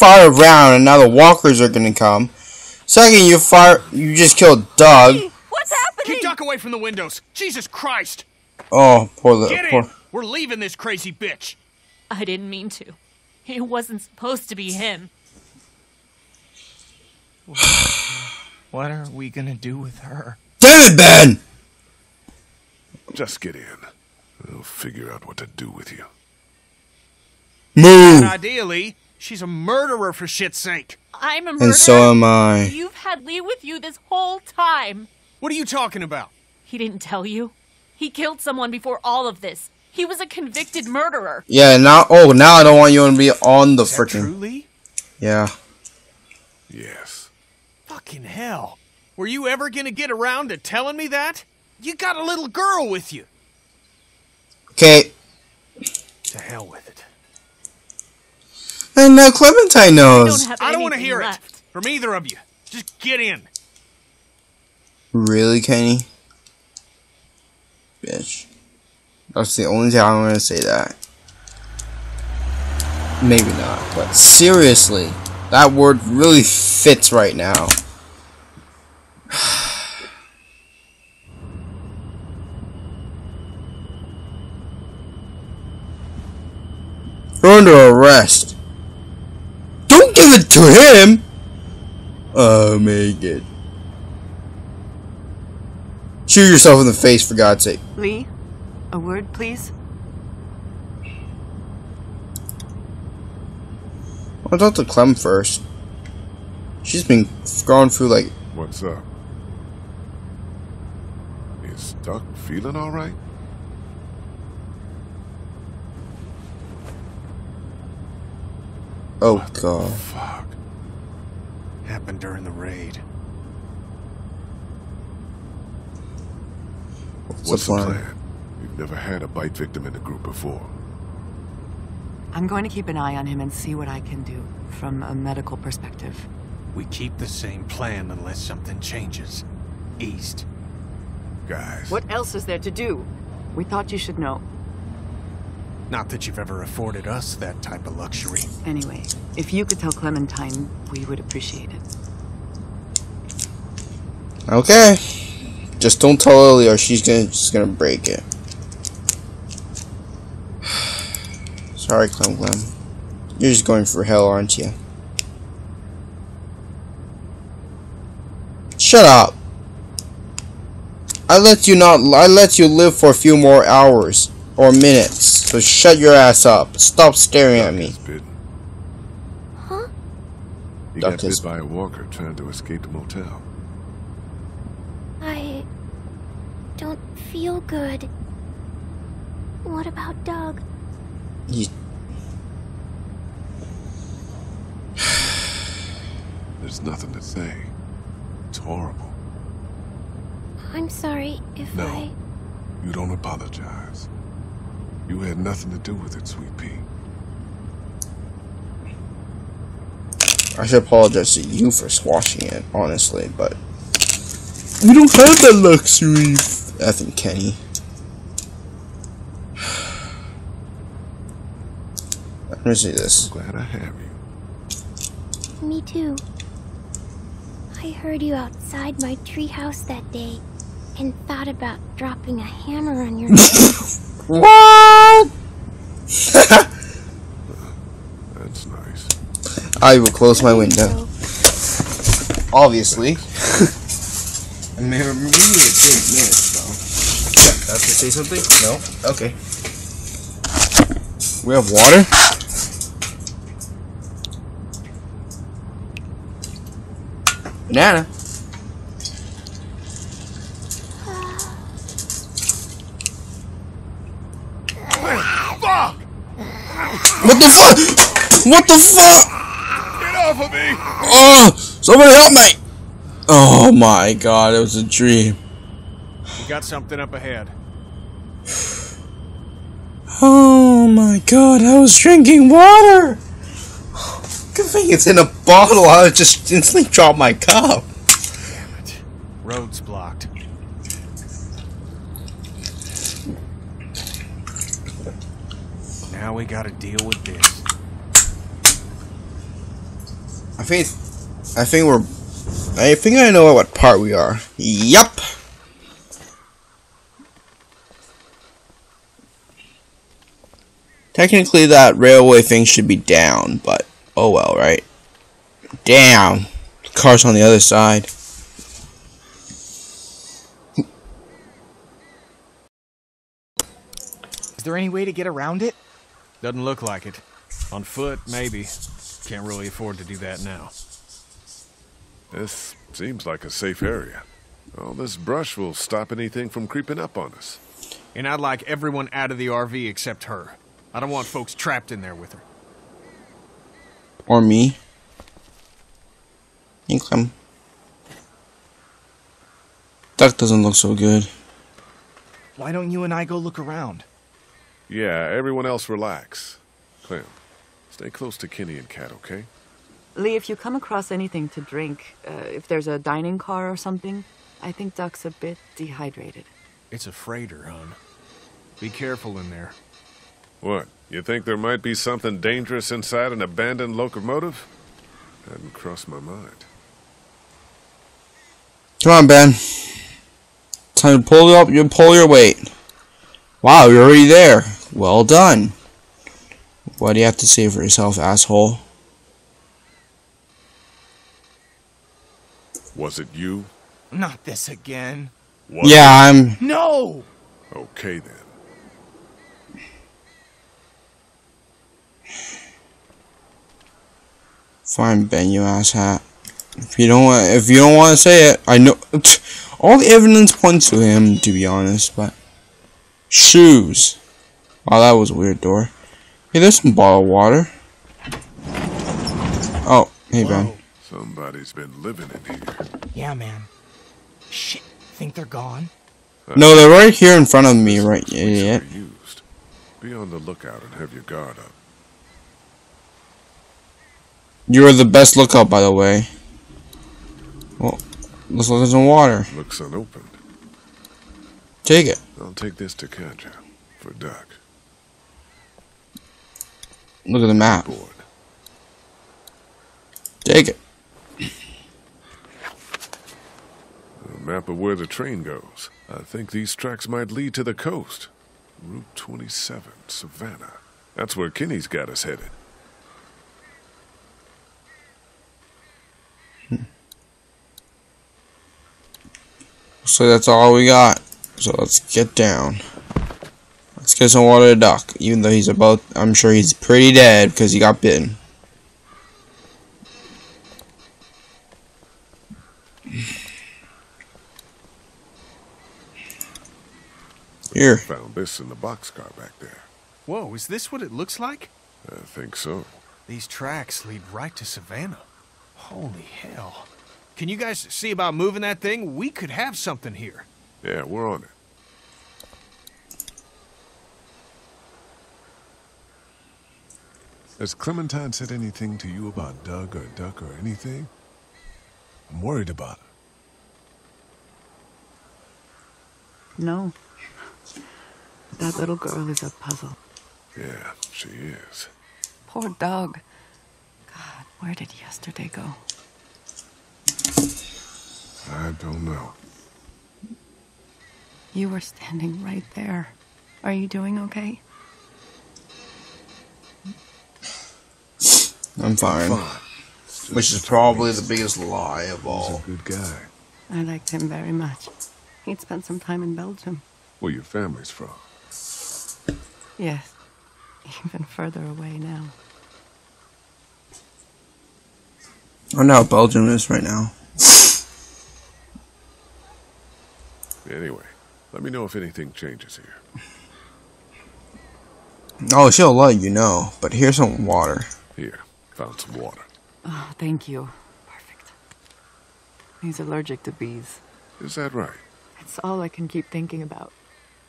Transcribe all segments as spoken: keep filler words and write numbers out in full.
far around, and now the walkers are gonna come. Second, you far you just killed Doug. Hey, what's happening? Keep Duck away from the windows. Jesus Christ! Oh, poor little. Get poor. In. We're leaving this crazy bitch. I didn't mean to. It wasn't supposed to be him. What are we gonna do with her? Damn it, Ben! Just get in. We'll figure out what to do with you. Move. And ideally, she's a murderer for shit's sake. I'm a murderer. And so am I. You've had Lee with you this whole time. What are you talking about? He didn't tell you. He killed someone before all of this. He was a convicted murderer. Yeah. Now, oh, now I don't want you to be on the freaking. Truly? Yeah. Yes. Fucking hell. Were you ever gonna get around to telling me that? You got a little girl with you. Okay. To hell with it. And now Clementine knows. Don't I don't want to hear left. it from either of you. Just get in. Really, Kenny? Bitch. That's the only time I'm gonna say that. Maybe not, but seriously, that word really fits right now. You're under arrest. Don't give it to him. Oh, make it. Shoot yourself in the face, for God's sake. Lee, a word, please. I'll talk to Clem first. She's been gone through like. What's up? Is Doc feeling all right? Oh what god. The fuck happened during the raid? What's, What's the plan? plan? We've never had a bite victim in the group before. I'm going to keep an eye on him and see what I can do from a medical perspective. We keep the same plan unless something changes. East. Guys. What else is there to do? We thought you should know. Not that you've ever afforded us that type of luxury. Anyway, if you could tell Clementine, we would appreciate it. Okay. Just don't tell Lily or she's gonna, just gonna break it. Sorry, Clem Clem. You're just going for hell, aren't you? Shut up. I let you not, I let you live for a few more hours or minutes. So shut your ass up. Stop staring Duck at me. Huh? He Duck got bit by a walker trying to escape the motel. I don't feel good. What about Doug? He... There's nothing to say. It's horrible. I'm sorry if no, I... No, you don't apologize. You had nothing to do with it, sweet pea. I should apologize to you for squashing it, honestly, but we don't have that luxury. I think Kenny. Let me see this. I'm glad I have you. Me too. I heard you outside my treehouse that day, and thought about dropping a hammer on your head. What? That's nice. I will close my window. Obviously. I mean, we need a big minute, though. Have to say something? No? Okay. We have water? Banana. What the fuck? What the fuck? Get off of me! Oh, somebody help me! Oh my god, it was a dream. We got something up ahead. Oh my god, I was drinking water! Good thing it's in a bottle, I was just instantly dropped my cup. Damn it. Road's blocked. Now we gotta deal with this. I think it's, I think we're I think I know what part we are. Yup. Technically that railway thing should be down, but oh well, right? Damn. The car's on the other side. Is there any way to get around it? Doesn't look like it. On foot, maybe. Can't really afford to do that now. This seems like a safe area. All this brush will stop anything from creeping up on us. And I'd like everyone out of the R V except her. I don't want folks trapped in there with her. Or me. Income. Duck doesn't look so good. Why don't you and I go look around? Yeah, everyone else relax. Clem, stay close to Kenny and Kat, okay? Lee, if you come across anything to drink, uh, if there's a dining car or something, I think Doc's a bit dehydrated. It's a freighter, hon. Be careful in there. What? You think there might be something dangerous inside an abandoned locomotive? Hadn't crossed my mind. Come on, Ben. Time to pull up. You pull your weight. Wow, you're already there. Well done. What do you have to say for yourself, asshole? Was it you? Not this again. What? Yeah, I'm... No! Okay, then. Fine, Ben, you asshat. If you don't want, if you don't want to say it, I know... All the evidence points to him, to be honest, but... Shoes. Oh, that was a weird door. Hey, there's some bottled water. Oh, hey, Ben. Whoa. Somebody's been living in here. Yeah, man. Shit. Think they're gone? Uh, no, they're right here in front of me, right? Yeah. Used. Be on the lookout and have your guard up. You're the best lookout, by the way. Well, looks like there's some water. Looks unopened. Take it. I'll take this to Katja for Doc. Look at the map. Board. Take it. Map of where the train goes. I think these tracks might lead to the coast. Route twenty-seven, Savannah. That's where Kenny's got us headed. Hmm. So that's all we got. So let's get down. Let's get some water to Doc, even though he's about, I'm sure he's pretty dead because he got bitten. Here. Found this in the boxcar back there. Whoa, is this what it looks like? I think so. These tracks lead right to Savannah. Holy hell. Can you guys see about moving that thing? We could have something here. Yeah, we're on it. Has Clementine said anything to you about Doug or Duck or anything? I'm worried about her. No. That little girl is a puzzle. Yeah, she is. Poor Doug. God, where did yesterday go? I don't know. You were standing right there. Are you doing okay? I'm fine. fine. Which is probably the biggest lie of all. He's a good guy. I liked him very much. He'd spent some time in Belgium. Where your family's from? Yes, even further away now. I wonder how Belgium is right now. Anyway, let me know if anything changes here. Oh, she'll let you know, but here's some water. Here, found some water. Oh, thank you. Perfect. He's allergic to bees. Is that right? That's all I can keep thinking about.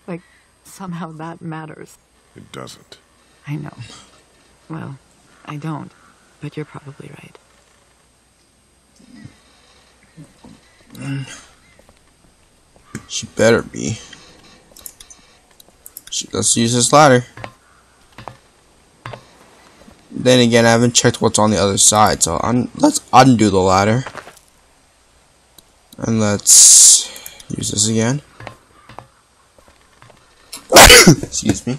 Like, somehow that matters. It doesn't. I know. Well, I don't, but you're probably right. She better be. She, let's use this ladder. then again, I haven't checked what's on the other side, so un let's undo the ladder. And let's use this again. Excuse me.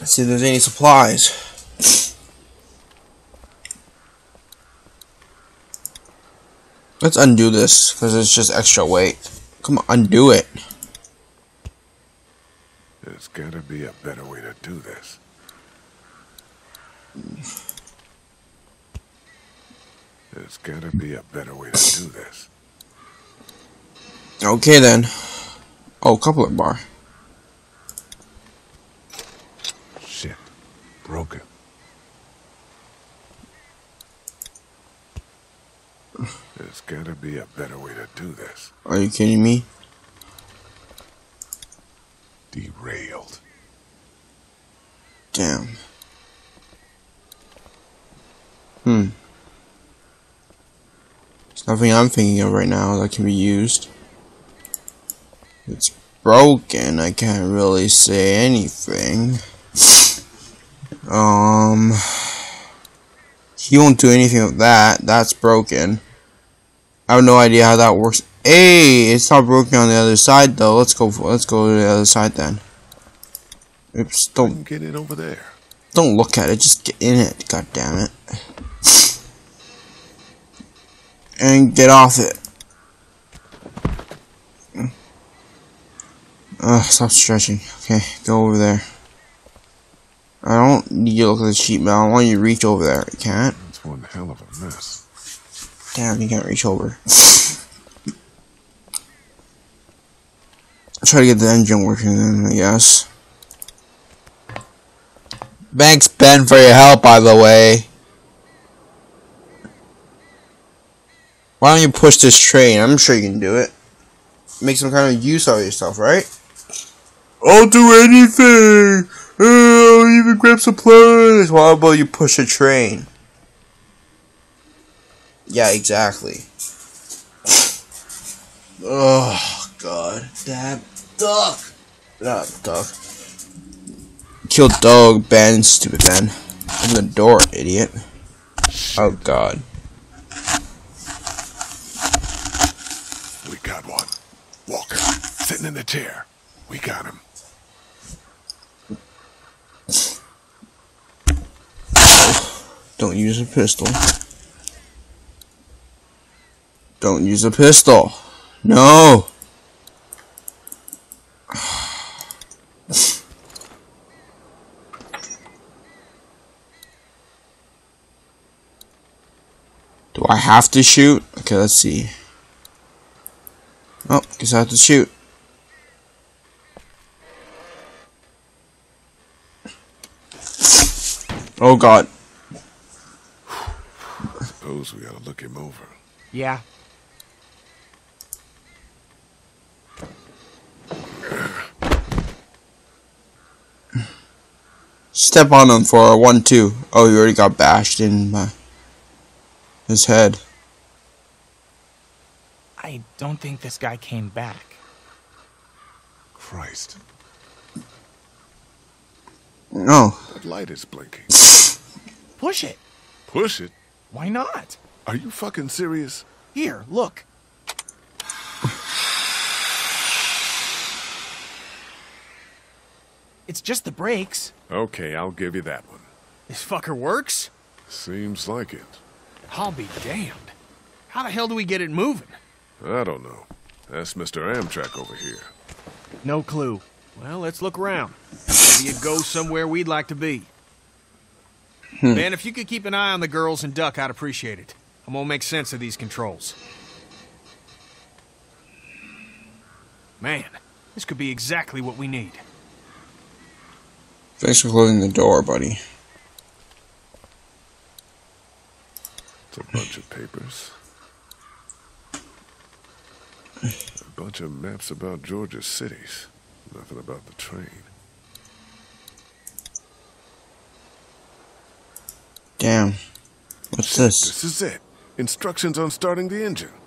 Let's see if there's any supplies. Let's undo this, because it's just extra weight. Come on, undo it. There's gotta be a better way to do this. There's gotta be a better way to do this. Okay then. Oh, couplet bar. Shit. Broken. There's gotta be a better way to do this. Are you kidding me? Derailed. Damn. Hmm. There's nothing I'm thinking of right now that can be used. It's broken. I can't really say anything. Um. He won't do anything with that. That's broken. I have no idea how that works. Hey, it's not broken on the other side though. Let's go. For, let's go to the other side then. Oops! Don't get in over there. Don't look at it. Just get in it. God damn it! And get off it. Ugh! Stop stretching. Okay, go over there. I don't need you to look at the sheet metal. I want you to reach over there. You can't. That's one hell of a mess. Damn, you can't reach over. I'll try to get the engine working then, I guess. Thanks, Ben, for your help, by the way. Why don't you push this train? I'm sure you can do it. Make some kind of use out of yourself, right? I'll do anything! I'll even grab supplies! Why about you push a train? Yeah, exactly. Oh, God. Damn. Duck! Not Duck. Kill Doug, Ben. Stupid Ben. Open the door, idiot. Oh, God. We got one. Walker. Sitting in the chair. We got him. Don't use a pistol. Don't use a pistol. No. Do I have to shoot? Okay, let's see. Oh, guess I have to shoot. Oh God. I suppose we gotta look him over. Yeah. Step on him for a one two. Oh, he already got bashed in my, his head. I don't think this guy came back. Christ. No. That light is blinking. Push it. Push it? Why not? Are you fucking serious? Here, look. It's just the brakes. Okay, I'll give you that one. This fucker works? Seems like it. I'll be damned. How the hell do we get it moving? I don't know. That's Mister Amtrak over here. No clue. Well, let's look around. Maybe it goes somewhere we'd like to be. Hmm. Man, if you could keep an eye on the girls and Duck, I'd appreciate it. I'm gonna make sense of these controls. Man, this could be exactly what we need. Thanks for closing the door, buddy. It's a bunch of papers. A bunch of maps about Georgia's cities. Nothing about the train. Damn. What's What's this? This is it. Instructions on starting the engine.